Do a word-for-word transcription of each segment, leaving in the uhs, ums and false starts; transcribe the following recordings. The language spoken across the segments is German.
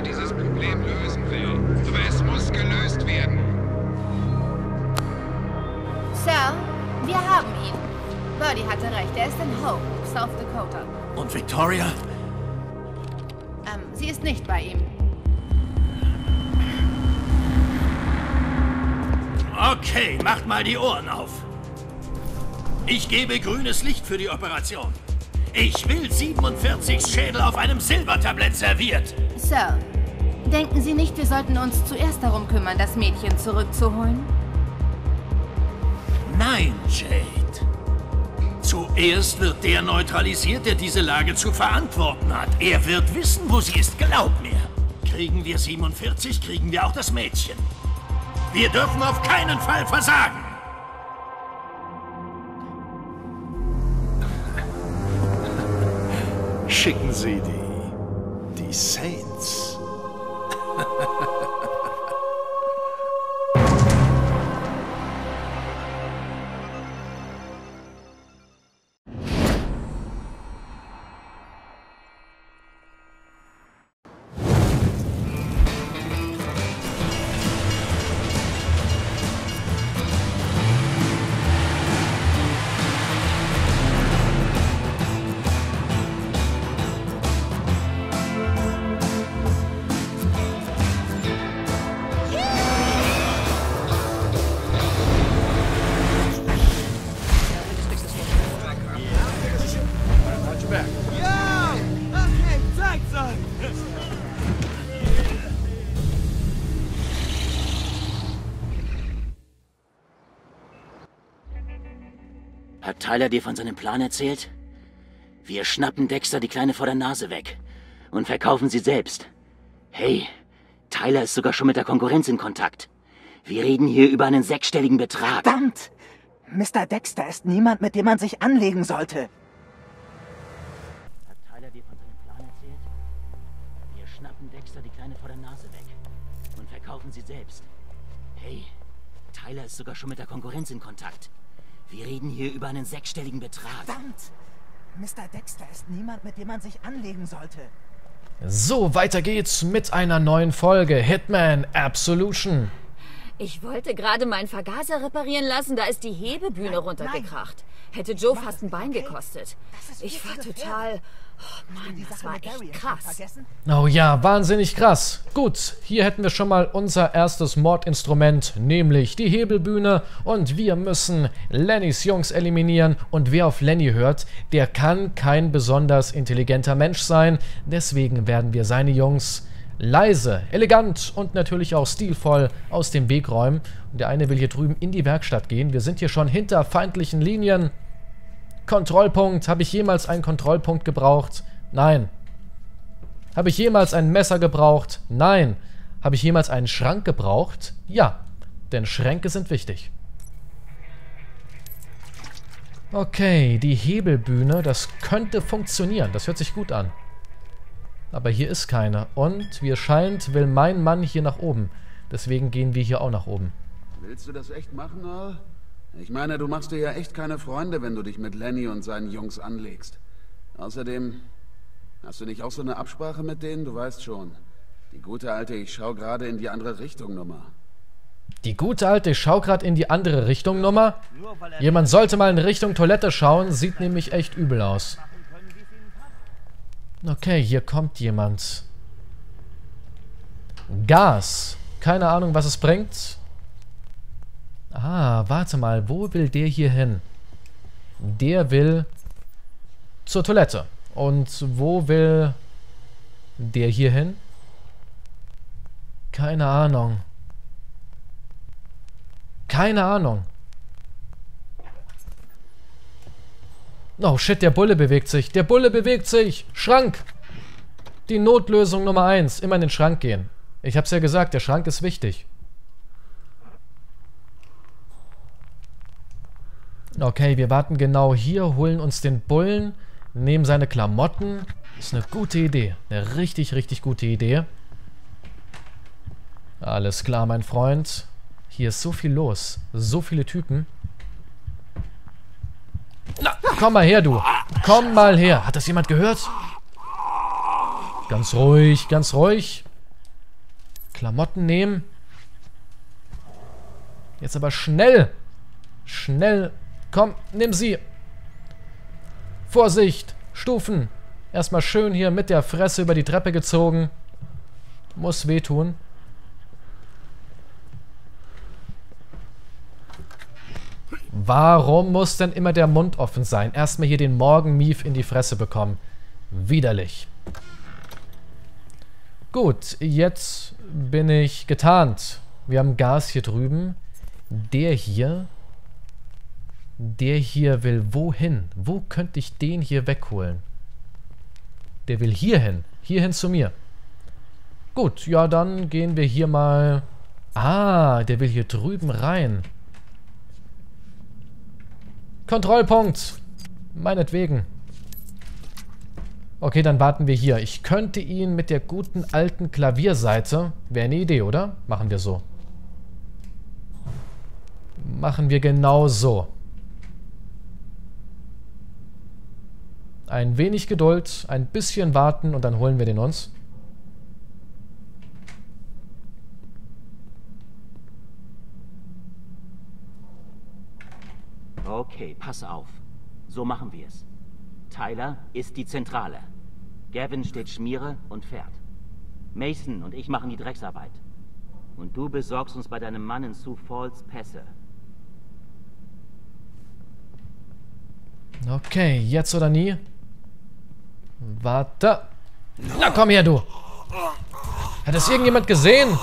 wer dieses Problem lösen will. Aber es muss gelöst werden. Sir, wir haben ihn. Birdie hatte recht, er ist in Hope, South Dakota. Und Victoria? Ähm, sie ist nicht bei ihm. Okay, macht mal die Ohren auf. Ich gebe grünes Licht für die Operation. Ich will siebenundvierzig Schädel auf einem Silbertablett serviert. Sir, denken Sie nicht, wir sollten uns zuerst darum kümmern, das Mädchen zurückzuholen? Nein, Jade. Zuerst wird der neutralisiert, der diese Lage zu verantworten hat. Er wird wissen, wo sie ist, glaub mir. Kriegen wir siebenundvierzig, kriegen wir auch das Mädchen. Wir dürfen auf keinen Fall versagen. Schicken Sie die... die Saints. Hat Tyler dir von seinem Plan erzählt? Wir schnappen Dexter die Kleine vor der Nase weg und verkaufen sie selbst. Hey, Tyler ist sogar schon mit der Konkurrenz in Kontakt. Wir reden hier über einen sechsstelligen Betrag. Verdammt! Mister Dexter ist niemand, mit dem man sich anlegen sollte. Hat Tyler dir von seinem Plan erzählt? Wir schnappen Dexter die Kleine vor der Nase weg und verkaufen sie selbst. Hey, Tyler ist sogar schon mit der Konkurrenz in Kontakt. Wir reden hier über einen sechsstelligen Betrag. Verdammt! Mister Dexter ist niemand, mit dem man sich anlegen sollte. So, weiter geht's mit einer neuen Folge Hitman Absolution. Ich wollte gerade meinen Vergaser reparieren lassen, da ist die Hebebühne nein, runtergekracht. Nein. Hätte Joe war fast ein Bein okay? gekostet. Ich war total... Oh Mann, das war echt krass. Oh ja, wahnsinnig krass. Gut, hier hätten wir schon mal unser erstes Mordinstrument, nämlich die Hebebühne. Und wir müssen Lennys Jungs eliminieren. Und wer auf Lenny hört, der kann kein besonders intelligenter Mensch sein. Deswegen werden wir seine Jungs leise, elegant und natürlich auch stilvoll aus dem Weg räumen. Und der eine will hier drüben in die Werkstatt gehen. Wir sind hier schon hinter feindlichen Linien. Kontrollpunkt. Habe ich jemals einen Kontrollpunkt gebraucht? Nein. Habe ich jemals ein Messer gebraucht? Nein. Habe ich jemals einen Schrank gebraucht? Ja. Denn Schränke sind wichtig. Okay, die Hebelbühne. Das könnte funktionieren. Das hört sich gut an. Aber hier ist keine. Und wie es scheint, will mein Mann hier nach oben. Deswegen gehen wir hier auch nach oben. Willst du das echt machen, Earl? Ich meine, du machst dir ja echt keine Freunde, wenn du dich mit Lenny und seinen Jungs anlegst. Außerdem, hast du nicht auch so eine Absprache mit denen? Du weißt schon, die gute alte, ich schau gerade in die andere Richtung Nummer. Die gute alte, ich schau gerade in die andere Richtung Nummer? Jemand sollte mal in Richtung Toilette schauen, sieht nämlich echt übel aus. Okay, hier kommt jemand. Gas. Keine Ahnung, was es bringt. Ah, warte mal, wo will der hier hin? Der will zur Toilette. Und wo will der hier hin? Keine Ahnung. Keine Ahnung. Oh shit, der Bulle bewegt sich. Der Bulle bewegt sich. Schrank. Die Notlösung Nummer eins. Immer in den Schrank gehen. Ich hab's ja gesagt, der Schrank ist wichtig. Okay, wir warten genau hier, holen uns den Bullen, nehmen seine Klamotten. Ist eine gute Idee. Eine richtig, richtig gute Idee. Alles klar, mein Freund. Hier ist so viel los. So viele Typen. Na, komm mal her, du. Komm mal her. Hat das jemand gehört? Ganz ruhig, ganz ruhig. Klamotten nehmen. Jetzt aber schnell. Schnell. Komm, nimm sie. Vorsicht. Stufen. Erstmal schön hier mit der Fresse über die Treppe gezogen. Muss wehtun. Warum muss denn immer der Mund offen sein? Erstmal hier den Morgenmief in die Fresse bekommen. Widerlich. Gut, jetzt bin ich getarnt. Wir haben Gas hier drüben. Der hier. Der hier will wohin? Wo könnte ich den hier wegholen? Der will hierhin. Hierhin zu mir. Gut, ja, dann gehen wir hier mal... Ah, der will hier drüben rein. Kontrollpunkt. Meinetwegen. Okay, dann warten wir hier. Ich könnte ihn mit der guten alten Klavierseite... Wäre eine Idee, oder? Machen wir so. Machen wir genau so. Ein wenig Geduld, ein bisschen warten und dann holen wir den uns. Okay, pass auf. So machen wir es. Tyler ist die Zentrale. Gavin steht Schmiere und fährt. Mason und ich machen die Drecksarbeit. Und du besorgst uns bei deinem Mann in Sioux Falls Pässe. Okay, jetzt oder nie? Warte. Na komm her, du. Hat das irgendjemand gesehen?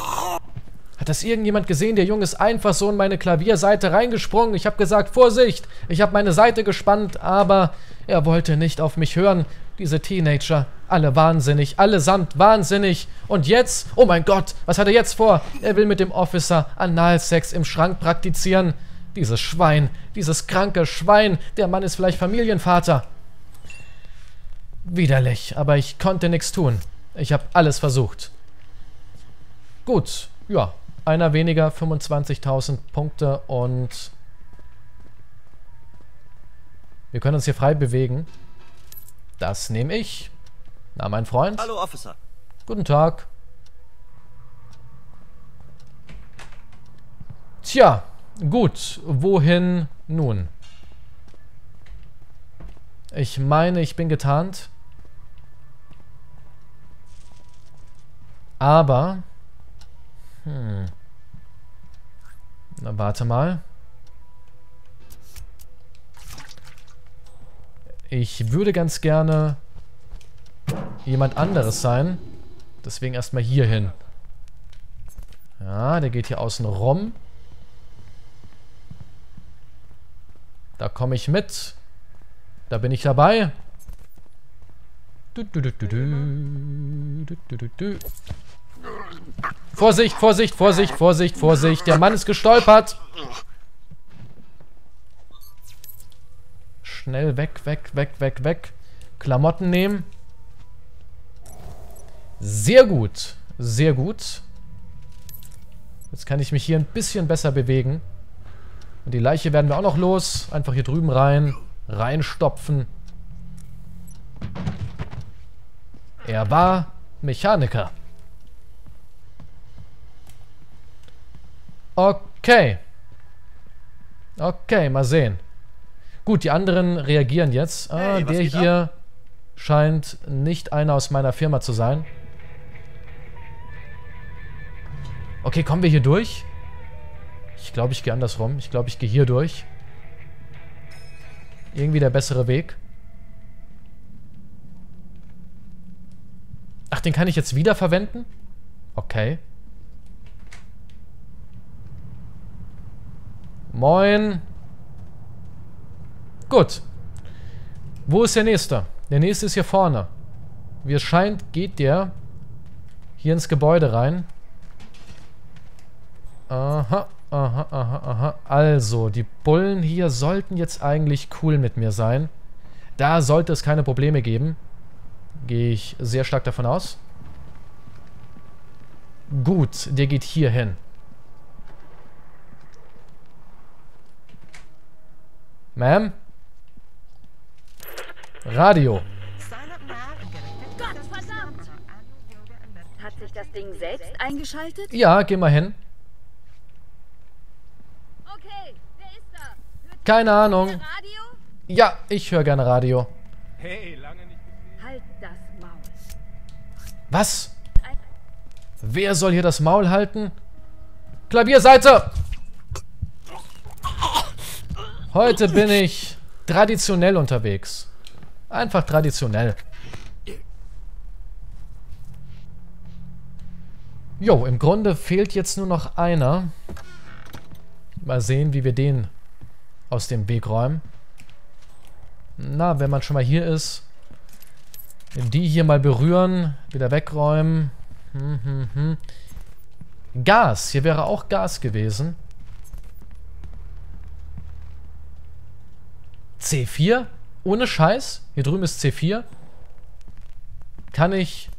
Hat das irgendjemand gesehen? Der Junge ist einfach so in meine Klavierseite reingesprungen. Ich habe gesagt, Vorsicht. Ich habe meine Seite gespannt, aber er wollte nicht auf mich hören. Diese Teenager. Alle wahnsinnig. Allesamt wahnsinnig. Und jetzt? Oh mein Gott. Was hat er jetzt vor? Er will mit dem Officer Analsex im Schrank praktizieren. Dieses Schwein. Dieses kranke Schwein. Der Mann ist vielleicht Familienvater. Widerlich, aber ich konnte nichts tun. Ich habe alles versucht. Gut, ja, einer weniger, fünfundzwanzigtausend Punkte und wir können uns hier frei bewegen. Das nehme ich. Na, mein Freund. Hallo, Officer. Guten Tag. Tja, gut, wohin nun? Ich meine, ich bin getarnt. Aber... Hm. Na, warte mal. Ich würde ganz gerne jemand anderes sein. Deswegen erstmal hier hin. Ja, der geht hier außen rum. Da komme ich mit. Da bin ich dabei. Du, du, du, du, du, du, du, du. Vorsicht, Vorsicht, Vorsicht, Vorsicht, Vorsicht. Der Mann ist gestolpert. Schnell weg, weg, weg, weg, weg. Klamotten nehmen. Sehr gut. Sehr gut. Jetzt kann ich mich hier ein bisschen besser bewegen. Und die Leiche werden wir auch noch los. Einfach hier drüben rein. Reinstopfen. Er war Mechaniker. Okay. Okay, mal sehen. Gut, die anderen reagieren jetzt. Ah, hey, der hier ab? Scheint nicht einer aus meiner Firma zu sein. Okay, kommen wir hier durch? Ich glaube, ich gehe andersrum. Ich glaube, ich gehe hier durch. Irgendwie der bessere Weg. Ach, den kann ich jetzt wieder verwenden? Okay. Moin. Gut. Wo ist der nächste? Der nächste ist hier vorne. Wie es scheint, geht der hier ins Gebäude rein. Aha, aha, aha, aha. Also, die Bullen hier sollten jetzt eigentlich cool mit mir sein. Da sollte es keine Probleme geben. Gehe ich sehr stark davon aus. Gut, der geht hier hin. Ma'am? Radio. Hat sich das Ding selbst eingeschaltet? Ja, geh mal hin. Okay, wer ist da? Keine Ahnung. Radio? Ja, ich höre gerne Radio. Hey, lange nicht gesehen. Halt das Maul. Was? Wer soll hier das Maul halten? Klavierseite! Heute bin ich traditionell unterwegs. Einfach traditionell. Jo, im Grunde fehlt jetzt nur noch einer. Mal sehen, wie wir den aus dem Weg räumen. Na, wenn man schon mal hier ist. Die hier mal berühren, wieder wegräumen. Hm, hm, hm. Gas, hier wäre auch Gas gewesen. C vier? Ohne Scheiß? Hier drüben ist C vier. Kann ich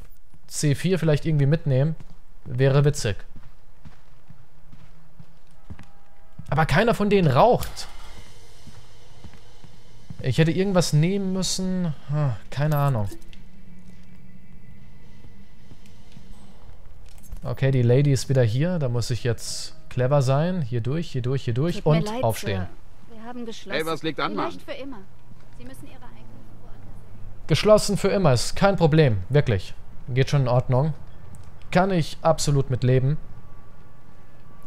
C vier vielleicht irgendwie mitnehmen? Wäre witzig. Aber keiner von denen raucht. Ich hätte irgendwas nehmen müssen. Hm, keine Ahnung. Okay, die Lady ist wieder hier. Da muss ich jetzt clever sein. Hier durch, hier durch, hier durch und leid, aufstehen. Wir haben geschlossen. Hey, was liegt an, Mann? Für immer. Sie müssen ihre geschlossen für immer ist kein Problem. Wirklich. Geht schon in Ordnung. Kann ich absolut mit leben.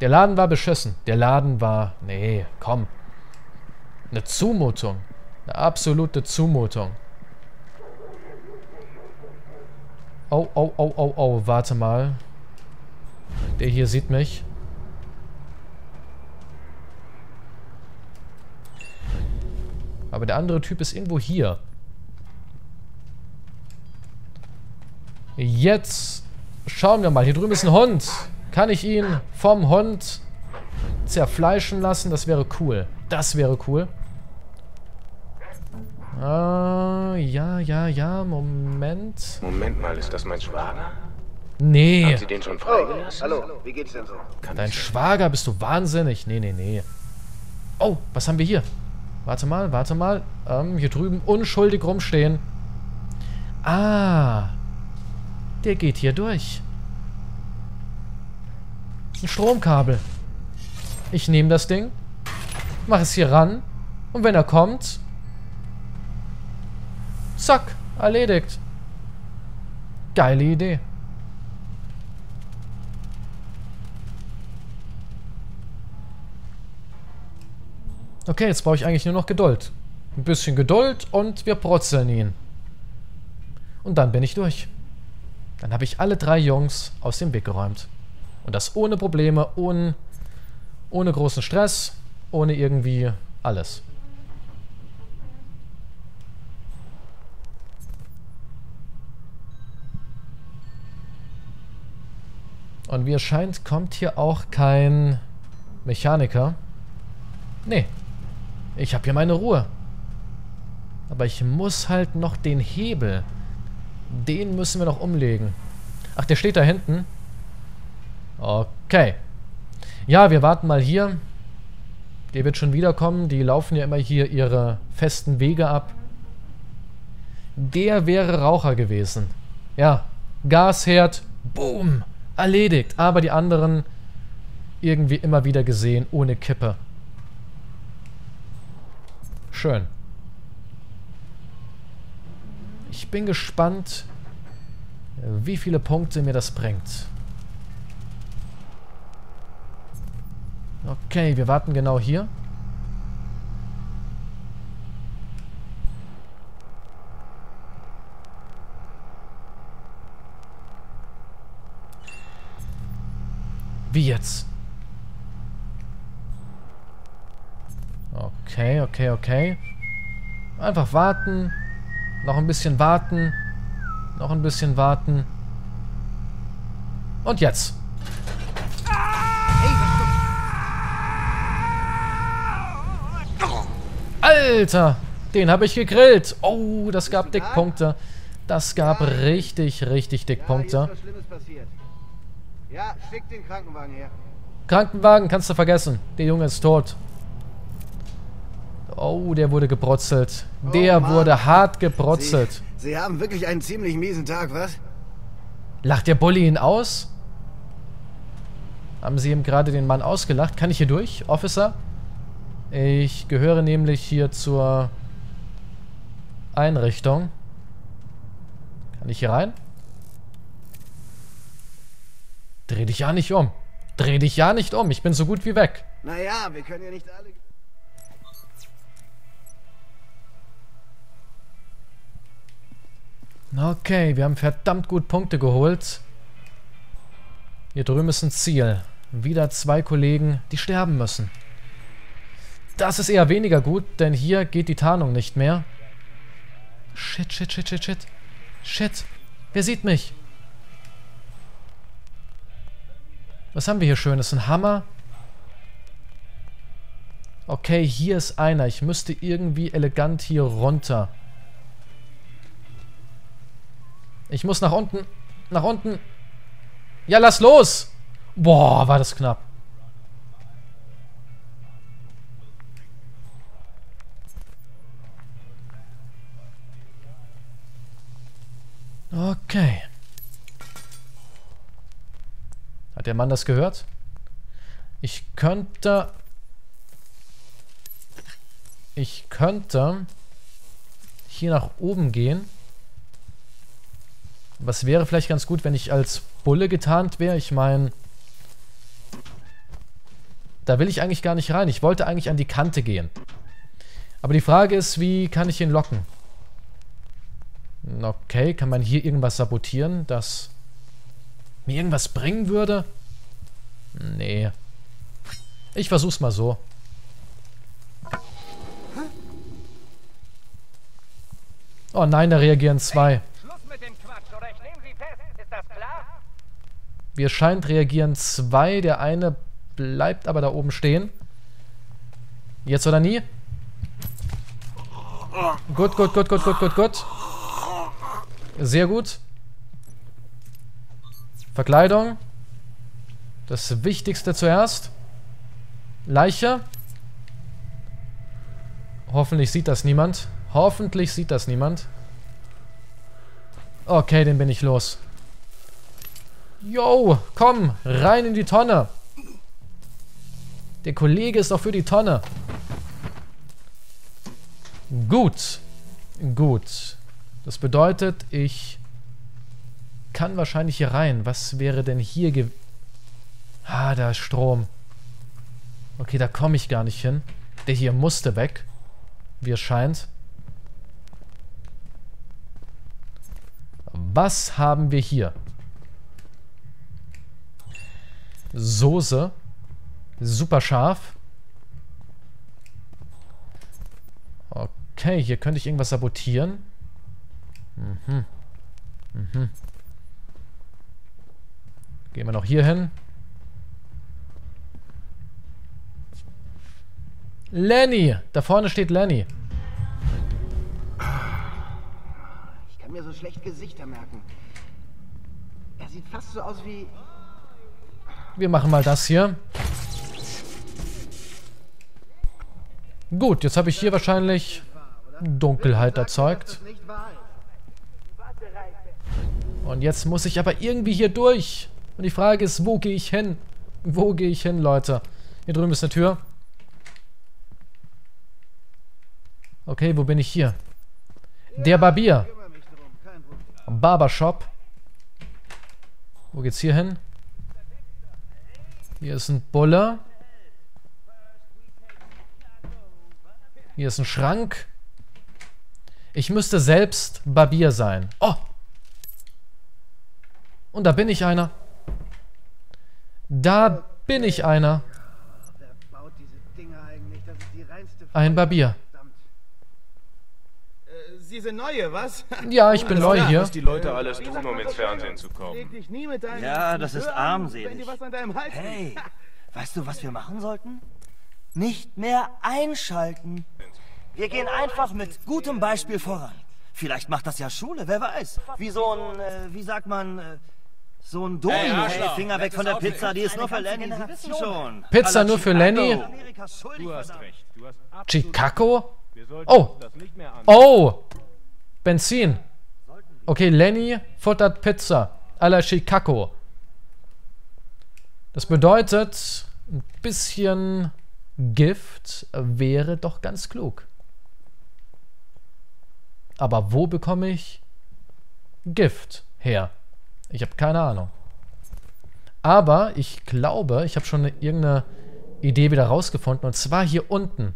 Der Laden war beschissen. Der Laden war... Nee, komm. Eine Zumutung. Eine absolute Zumutung. Oh, oh, oh, oh, oh. Warte mal. Der hier sieht mich. Aber der andere Typ ist irgendwo hier. Jetzt schauen wir mal. Hier drüben ist ein Hund. Kann ich ihn vom Hund zerfleischen lassen? Das wäre cool. Das wäre cool. Ah, ja, ja, ja. Moment. Moment mal, ist das mein Schwager? Nee. Haben Sie den schon freigelassen? Hallo, wie geht's denn so? Dein Schwager, bist du wahnsinnig? Nee, nee, nee. Oh, was haben wir hier? Warte mal, warte mal. Ähm, hier drüben unschuldig rumstehen. Ah. Der geht hier durch. Ein Stromkabel. Ich nehme das Ding. Mach es hier ran. Und wenn er kommt... Zack. Erledigt. Geile Idee. Okay, jetzt brauche ich eigentlich nur noch Geduld. Ein bisschen Geduld und wir protzeln ihn. Und dann bin ich durch. Dann habe ich alle drei Jungs aus dem Weg geräumt. Und das ohne Probleme, ohne, ohne großen Stress, ohne irgendwie alles. Und wie es scheint, kommt hier auch kein Mechaniker. Nee. Ich habe hier meine Ruhe. Aber ich muss halt noch den Hebel. Den müssen wir noch umlegen. Ach, der steht da hinten. Okay. Ja, wir warten mal hier. Der wird schon wiederkommen. Die laufen ja immer hier ihre festen Wege ab. Der wäre Raucher gewesen. Ja. Gasherd. Boom. Erledigt. Aber die anderen irgendwie immer wieder gesehen. Ohne Kippe. Schön. Ich bin gespannt, wie viele Punkte mir das bringt. Okay, wir warten genau hier. Wie jetzt? Okay, okay, okay. Einfach warten. Noch ein bisschen warten. Noch ein bisschen warten. Und jetzt. Alter, den habe ich gegrillt. Oh, das gab Dickpunkte. Das gab richtig, richtig Dickpunkte. Ja, schick den Krankenwagen her. Krankenwagen kannst du vergessen. Der Junge ist tot. Oh, der wurde gebrotzelt. Der oh wurde hart gebrotzelt. Sie, Sie haben wirklich einen ziemlich miesen Tag, was? Lacht der Bully ihn aus? Haben sie eben gerade den Mann ausgelacht? Kann ich hier durch, Officer? Ich gehöre nämlich hier zur Einrichtung. Kann ich hier rein? Dreh dich ja nicht um. Dreh dich ja nicht um. Ich bin so gut wie weg. Naja, wir können ja nicht alle... Okay, wir haben verdammt gut Punkte geholt. Hier drüben ist ein Ziel. Wieder zwei Kollegen, die sterben müssen. Das ist eher weniger gut, denn hier geht die Tarnung nicht mehr. Shit, shit, shit, shit, shit. Shit, wer sieht mich? Was haben wir hier Schönes? Ein Hammer. Okay, hier ist einer. Ich müsste irgendwie elegant hier runter. Ich muss nach unten. Nach unten. Ja, lass los. Boah, war das knapp. Okay. Hat der Mann das gehört? Ich könnte... Ich könnte... hier nach oben gehen. Was wäre vielleicht ganz gut, wenn ich als Bulle getarnt wäre? Ich meine, da will ich eigentlich gar nicht rein. Ich wollte eigentlich an die Kante gehen. Aber die Frage ist, wie kann ich ihn locken? Okay, kann man hier irgendwas sabotieren, das mir irgendwas bringen würde? Nee. Ich versuch's mal so. Oh nein, da reagieren zwei. Wir scheint reagieren zwei. Der eine bleibt aber da oben stehen. Jetzt oder nie? Gut, gut, gut, gut, gut, gut, gut. Sehr gut. Verkleidung. Das Wichtigste zuerst. Leiche. Hoffentlich sieht das niemand. Hoffentlich sieht das niemand. Okay, den bin ich los. Yo, komm, rein in die Tonne. Der Kollege ist auch für die Tonne. Gut. Gut. Das bedeutet, ich kann wahrscheinlich hier rein. Was wäre denn hier ge... Ah, da ist Strom. Okay, da komme ich gar nicht hin. Der hier musste weg. Wie es scheint. Was haben wir hier? Soße. Super scharf. Okay, hier könnte ich irgendwas sabotieren. Mhm. Mhm. Gehen wir noch hier hin. Lenny! Da vorne steht Lenny. Mir so schlecht Gesichter merken. Er sieht fast so aus wie... Wir machen mal das hier. Gut, jetzt habe ich hier wahrscheinlich Dunkelheit erzeugt. Und jetzt muss ich aber irgendwie hier durch. Und die Frage ist, wo gehe ich hin? Wo gehe ich hin, Leute? Hier drüben ist eine Tür. Okay, wo bin ich hier? Der Barbier. Barbershop. Wo geht's hier hin? Hier ist ein Bulle. Hier ist ein Schrank. Ich müsste selbst Barbier sein. Oh! Und da bin ich einer. Da bin ich einer. Ein Barbier. Diese neue, was? Ja, ich bin neu hier. Was die Leute alles tun, um ins Fernsehen zu kommen. Ja, das ist armselig. Hey, weißt du, was wir machen sollten? Nicht mehr einschalten. Wir gehen einfach mit gutem Beispiel voran. Vielleicht macht das ja Schule, wer weiß. Wie so ein, äh, wie sagt man, äh, so ein Domi. Hey, hey, Finger weg von der Pizza, die ist nur für Lenny. Sie wissen schon. Pizza nur für Lenny? Du hast recht. Du hast Chicago? Oh! Oh! Benzin. Okay, Lenny futtert Pizza. à la Chicago. Das bedeutet, ein bisschen Gift wäre doch ganz klug. Aber wo bekomme ich Gift her? Ich habe keine Ahnung. Aber ich glaube, ich habe schon eine, irgendeine Idee wieder rausgefunden. Und zwar hier unten.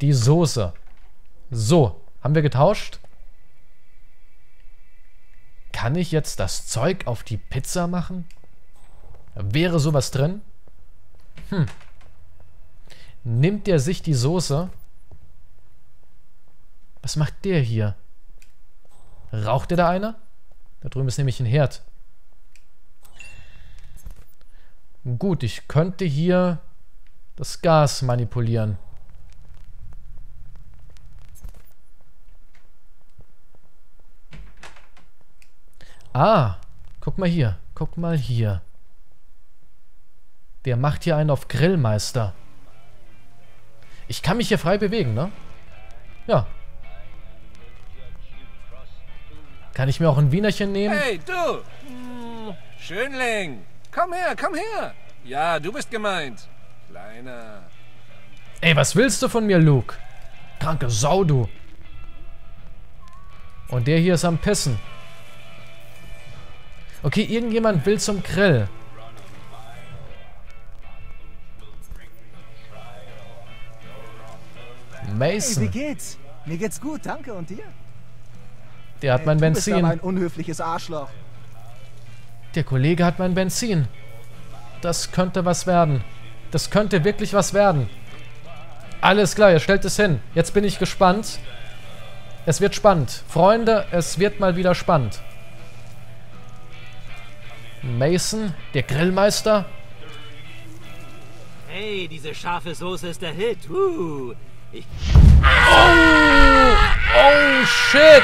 Die Soße. So, haben wir getauscht? Kann ich jetzt das Zeug auf die Pizza machen? Wäre sowas drin? Hm. Nimmt der sich die Soße? Was macht der hier? Raucht der da eine? Da drüben ist nämlich ein Herd. Gut, ich könnte hier das Gas manipulieren. Ah, guck mal hier. Guck mal hier. Der macht hier einen auf Grillmeister. Ich kann mich hier frei bewegen, ne? Ja. Kann ich mir auch ein Wienerchen nehmen? Hey, du! Hm, Schönling! Komm her, komm her! Ja, du bist gemeint. Kleiner. Ey, was willst du von mir, Luke? Kranke Sau, du. Und der hier ist am Pissen. Okay, irgendjemand will zum Grill. Mason. Hey, wie geht's? Mir geht's gut, danke. Und dir? Der hat hey, mein Benzin. Du bist aber ein unhöfliches Arschloch. Der Kollege hat mein Benzin. Das könnte was werden. Das könnte wirklich was werden. Alles klar, ihr stellt es hin. Jetzt bin ich gespannt. Es wird spannend. Freunde, es wird mal wieder spannend. Mason, der Grillmeister. Hey, diese scharfe Soße ist der Hit. Uh. Ich oh! Oh, shit!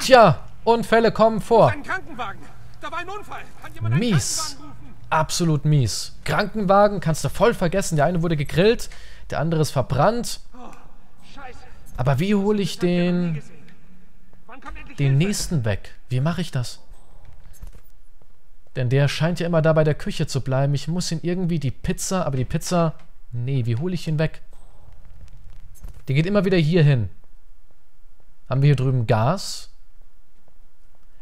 Tja, Unfälle kommen vor. Ein Krankenwagen. Da war ein Unfall. Kann jemand mies. Einen Krankenwagen rufen? Absolut mies. Krankenwagen kannst du voll vergessen. Der eine wurde gegrillt, der andere ist verbrannt. Aber wie hole ich den, den nächsten weg? Wie mache ich das? Denn der scheint ja immer da bei der Küche zu bleiben. Ich muss ihn irgendwie die Pizza, aber die Pizza... Nee, wie hole ich ihn weg? Der geht immer wieder hier hin. Haben wir hier drüben Gas?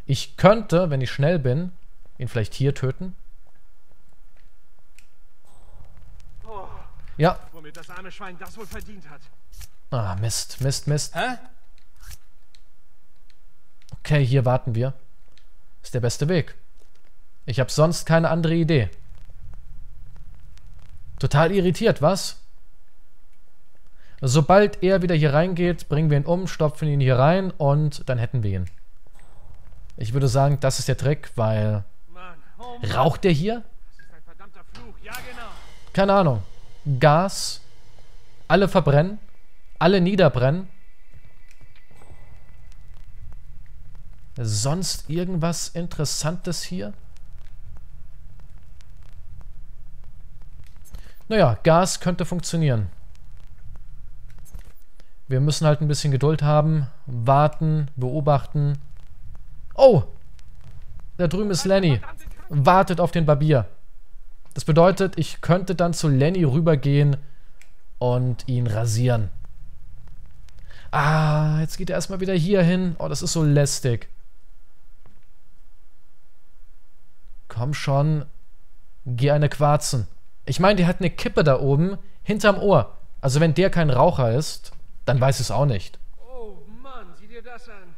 Ich könnte, wenn ich schnell bin, ihn vielleicht hier töten. Oh, ja. Womit das arme Schwein das wohl verdient hat. Ah, Mist, Mist, Mist. Hä? Okay, hier warten wir. Ist der beste Weg. Ich habe sonst keine andere Idee. Total irritiert, was? Sobald er wieder hier reingeht, bringen wir ihn um, stopfen ihn hier rein und dann hätten wir ihn. Ich würde sagen, das ist der Trick, weil... Raucht der hier? Keine Ahnung. Gas. Alle verbrennen. Alle niederbrennen. Sonst irgendwas Interessantes hier? Naja, Gas könnte funktionieren. Wir müssen halt ein bisschen Geduld haben, warten, beobachten. Oh! Da drüben ist Lenny. Wartet auf den Barbier. Das bedeutet, ich könnte dann zu Lenny rübergehen und ihn rasieren. Ah, jetzt geht er erstmal wieder hier hin. Oh, das ist so lästig. Komm schon, geh eine Quarzen. Ich meine, der hat eine Kippe da oben hinterm Ohr. Also wenn der kein Raucher ist, dann weiß ich es auch nicht. Oh Mann, sieh dir das an.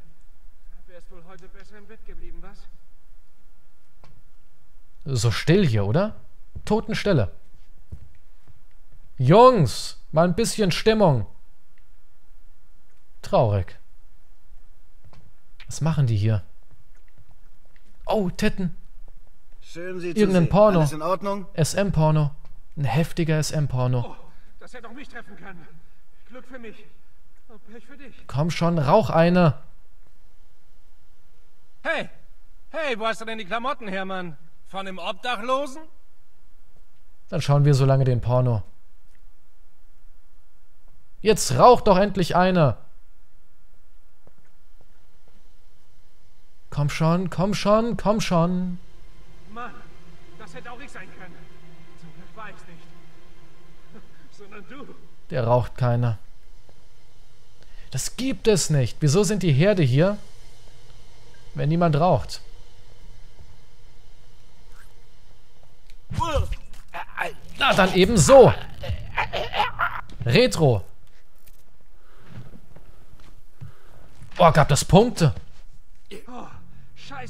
Wärst wohl heute besser im Bett geblieben, was? So still hier, oder? Totenstille. Jungs, mal ein bisschen Stimmung. Traurig. Was machen die hier? Oh, Titten. Schön, Sie irgendein zu sehen. Porno. Alles in Ordnung? S M-Porno. Ein heftiger S M-Porno. Oh, das hätte auch mich treffen können. Glück für mich. Oh, Pech für dich. Komm schon, rauch eine. Hey, hey, wo hast du denn die Klamotten her, Mann? Von einem Obdachlosen? Dann schauen wir so lange den Porno. Jetzt rauch doch endlich eine. Komm schon, komm schon, komm schon. Mann, das hätte auch ich sein können. Zum Glück war ich's nicht. Sondern du. Der raucht keiner. Das gibt es nicht. Wieso sind die Herde hier, wenn niemand raucht? Na dann eben so. Retro. Oh, gab das Punkte.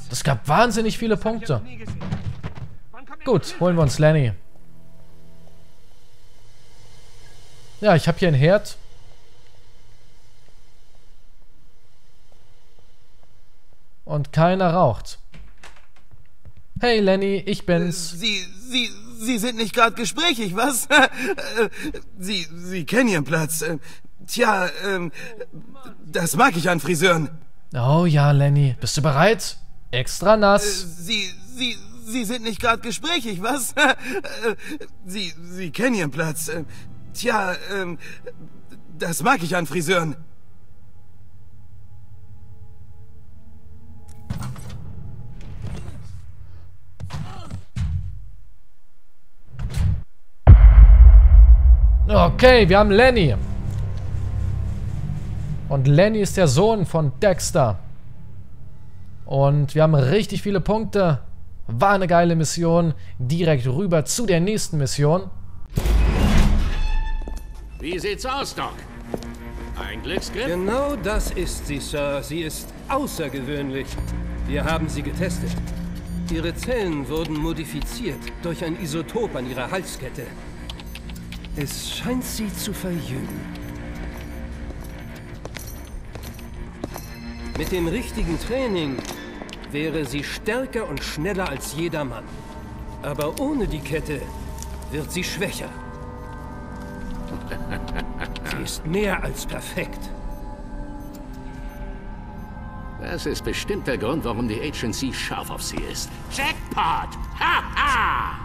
Das gab wahnsinnig viele Punkte. Gut, holen wir uns Lenny. Ja, ich habe hier einen Herd. Und keiner raucht. Hey Lenny, ich bin's. Sie, Sie, Sie sind nicht gerade gesprächig, was? Sie, Sie kennen Ihren Platz. Tja, ähm, das mag ich an Friseuren. Oh ja, Lenny. Bist du bereit? Extra nass. Sie, Sie, Sie sind nicht gerade gesprächig, was? Sie, Sie kennen Ihren Platz. Tja, ähm, das mag ich an Friseuren. Okay, wir haben Lenny. Und Lenny ist der Sohn von Dexter. Und wir haben richtig viele Punkte. War eine geile Mission. Direkt rüber zu der nächsten Mission. Wie sieht's aus, Doc? Ein Glücksgriff? Genau das ist sie, Sir. Sie ist außergewöhnlich. Wir haben sie getestet. Ihre Zellen wurden modifiziert durch ein Isotop an ihrer Halskette. Es scheint sie zu verjüngen. Mit dem richtigen Training wäre sie stärker und schneller als jeder Mann. Aber ohne die Kette wird sie schwächer. Sie ist mehr als perfekt. Das ist bestimmt der Grund, warum die Agency scharf auf sie ist. Jackpot! Ha, ha!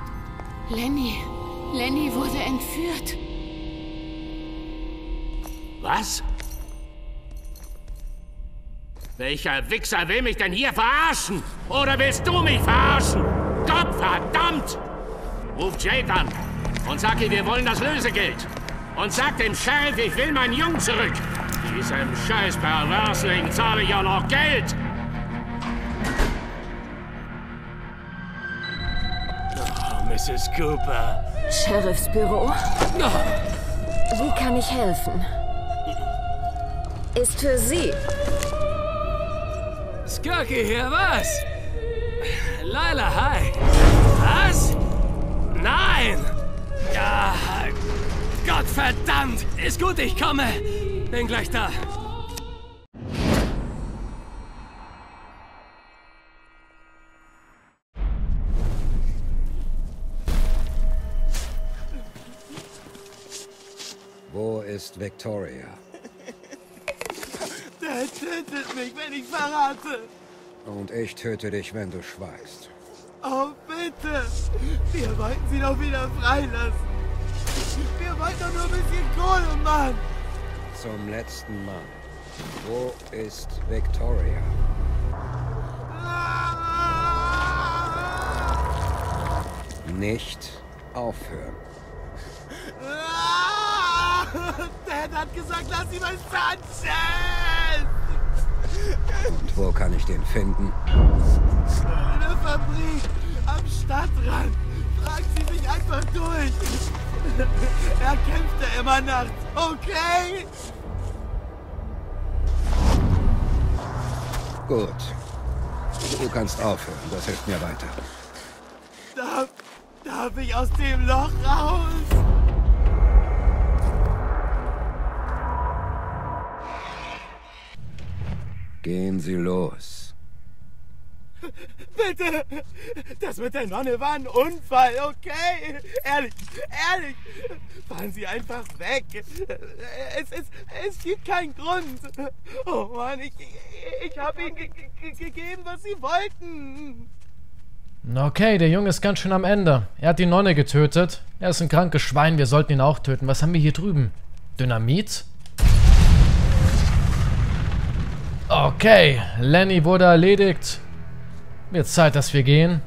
Lenny... Lenny wurde entführt. Was? Welcher Wichser will mich denn hier verarschen? Oder willst du mich verarschen? Gottverdammt! Ruf Jade an und sag ihr, wir wollen das Lösegeld. Und sag dem Sheriff, ich will meinen Jungen zurück. Diesem scheiß Perversling zahle ich auch noch Geld. Oh, Missus Cooper. Sheriffsbüro? Wie kann ich helfen? Ist für Sie. Skirky hier, was? Laila, hi. Was? Nein! Ja, Gott verdammt! Ist gut, ich komme. Bin gleich da. Ist Victoria. Der tötet mich, wenn ich verrate. Und ich töte dich, wenn du schweigst. Oh, bitte. Wir wollten sie doch wieder freilassen. Wir wollten doch nur ein bisschen Kohle, Mann. Zum letzten Mal. Wo ist Victoria? Ah! Nicht aufhören. Dad hat gesagt, lass ihn mal tanzen! Und wo kann ich den finden? In der Fabrik, am Stadtrand. Fragen Sie sich einfach durch. Er kämpfte immer nachts, okay? Gut. Du kannst aufhören, das hilft mir weiter. Darf, darf ich aus dem Loch raus? Gehen Sie los. Bitte! Das mit der Nonne war ein Unfall, okay? Ehrlich, ehrlich! Fahren Sie einfach weg! Es, es, es gibt keinen Grund! Oh Mann, ich, ich habe Ihnen ge ge gegeben, was Sie wollten! Okay, der Junge ist ganz schön am Ende. Er hat die Nonne getötet. Er ist ein krankes Schwein, wir sollten ihn auch töten. Was haben wir hier drüben? Dynamit? Okay, Lenny wurde erledigt. Jetzt Zeit, dass wir gehen.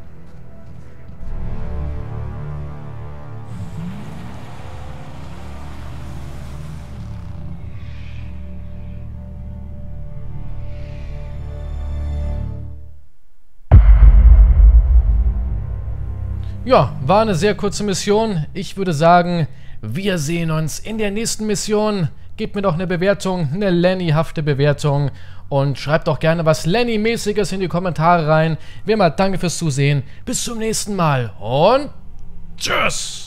Ja, war eine sehr kurze Mission. Ich würde sagen, wir sehen uns in der nächsten Mission. Gebt mir doch eine Bewertung, eine Lenny-hafte Bewertung. Und schreibt doch gerne was Lenny-mäßiges in die Kommentare rein. Wie immer, danke fürs Zusehen. Bis zum nächsten Mal und tschüss!